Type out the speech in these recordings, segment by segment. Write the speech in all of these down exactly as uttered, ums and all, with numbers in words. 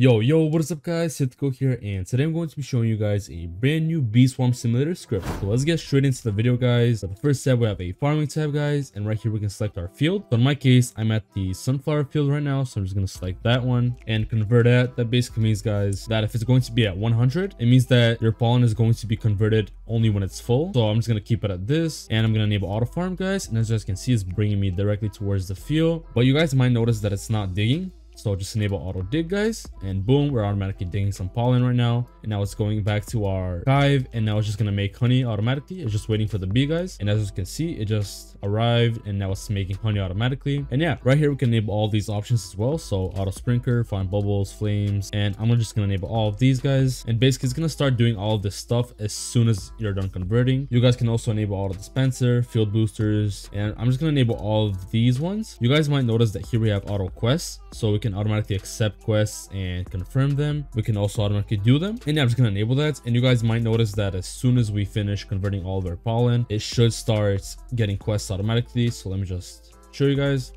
Yo, yo, what is up guys, Sythical here, and today I'm going to be showing you guys a brand new Bee Swarm Simulator script. So let's get straight into the video guys. So the first tab, we have a farming tab guys, and right here we can select our field. So in my case, I'm at the sunflower field right now, so I'm just going to select that one and convert that. That basically means guys, that if it's going to be at one hundred, it means that your pollen is going to be converted only when it's full. So I'm just going to keep it at this, and I'm going to enable auto farm guys, and as you guys can see, it's bringing me directly towards the field. But you guys might notice that it's not digging. So just enable auto dig guys, and boom, we're automatically digging some pollen right now. And now it's going back to our hive, and now it's just gonna make honey automatically. It's just waiting for the bee guys, and as you can see, it just arrived, and now it's making honey automatically. And yeah, right here we can enable all these options as well. So auto sprinkler, fine bubbles, flames, and I'm just gonna enable all of these guys, and basically it's gonna start doing all of this stuff as soon as you're done converting. You guys can also enable auto dispenser, field boosters, and I'm just gonna enable all of these ones. You guys might notice that here we have auto quests, so we can automatically accept quests and confirm them. We can also automatically do them, and yeah, I'm just gonna enable that. And you guys might notice that as soon as we finish converting all of our pollen, it should start getting quests automatically. So let me just show you guys.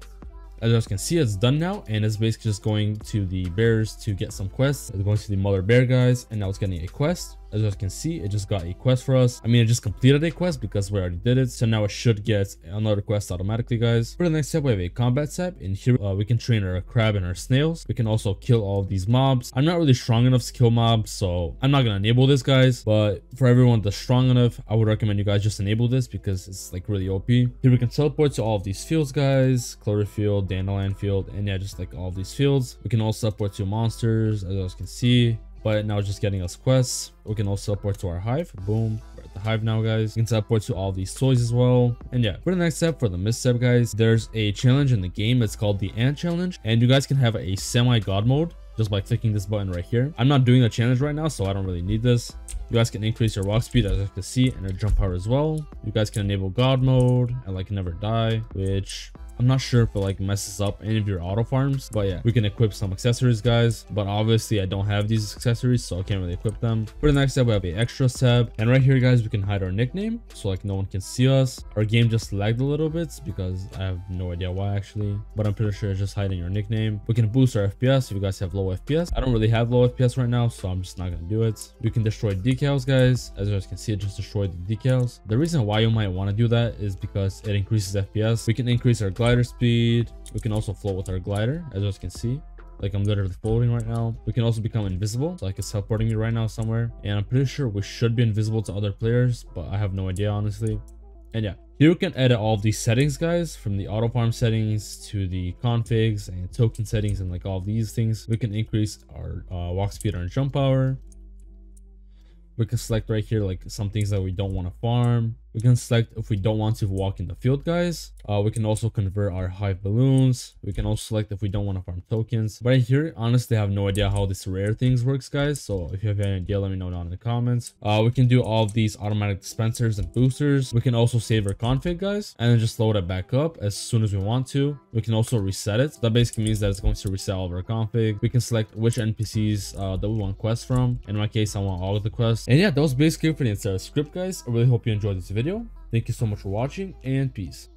As you guys can see, it's done now, and it's basically just going to the bears to get some quests. It's going to the mother bear guys, and now it's getting a quest. As you guys can see, it just got a quest for us. I mean, it just completed a quest because we already did it, so now it should get another quest automatically guys. For the next tab, we have a combat tab, and here uh, we can train our crab and our snails. We can also kill all of these mobs. I'm not really strong enough to kill mobs, so I'm not gonna enable this guys, but for everyone that's strong enough, I would recommend you guys just enable this because it's like really O P. Here we can teleport to all of these fields guys, Cloverfield, Dandelion Field, and yeah, just like all of these fields. We can also teleport to monsters, as you guys can see, but now it's just getting us quests. We can also teleport to our hive. Boom, we're at the hive now guys. You can teleport to all these toys as well. And yeah, for the next step, for the misstep guys, there's a challenge in the game. It's called the Ant Challenge, and you guys can have a semi-god mode just by clicking this button right here. I'm not doing a challenge right now, so I don't really need this. You guys can increase your walk speed, as you can see, and your jump power as well. You guys can enable god mode and like never die, which I'm not sure if it like messes up any of your auto farms, but yeah, we can equip some accessories guys, but obviously I don't have these accessories, so I can't really equip them. For the next tab, we have a extras tab, and right here guys, we can hide our nickname, so like no one can see us. Our game just lagged a little bit because I have no idea why actually, but I'm pretty sure it's just hiding your nickname. We can boost our F P S if you guys have low F P S. I don't really have low F P S right now, so I'm just not gonna do it. We can destroy decals guys. As you guys can see, it just destroyed the decals. The reason why you might want to do that is because it increases F P S. We can increase our glide speed. We can also float with our glider, as you guys can see. Like, I'm literally floating right now. We can also become invisible, so like it's teleporting me right now somewhere, and I'm pretty sure we should be invisible to other players, but I have no idea honestly. And yeah, here we can edit all of these settings guys, from the auto farm settings to the configs and token settings and like all these things. We can increase our uh, walk speed and jump power. We can select right here like some things that we don't want to farm. We can select if we don't want to walk in the field guys. Uh, we can also convert our hive balloons. We can also select if we don't want to farm tokens. Right here, honestly, I have no idea how this rare things works guys, so if you have any idea, let me know down in the comments. Uh, we can do all of these automatic dispensers and boosters. We can also save our config guys, and then just load it back up as soon as we want to. We can also reset it. That basically means that it's going to reset all of our config. We can select which N P Cs uh, that we want quests from. In my case, I want all of the quests. And yeah, that was basically it for the entire script guys. I really hope you enjoyed this video. Thank you so much for watching, and peace.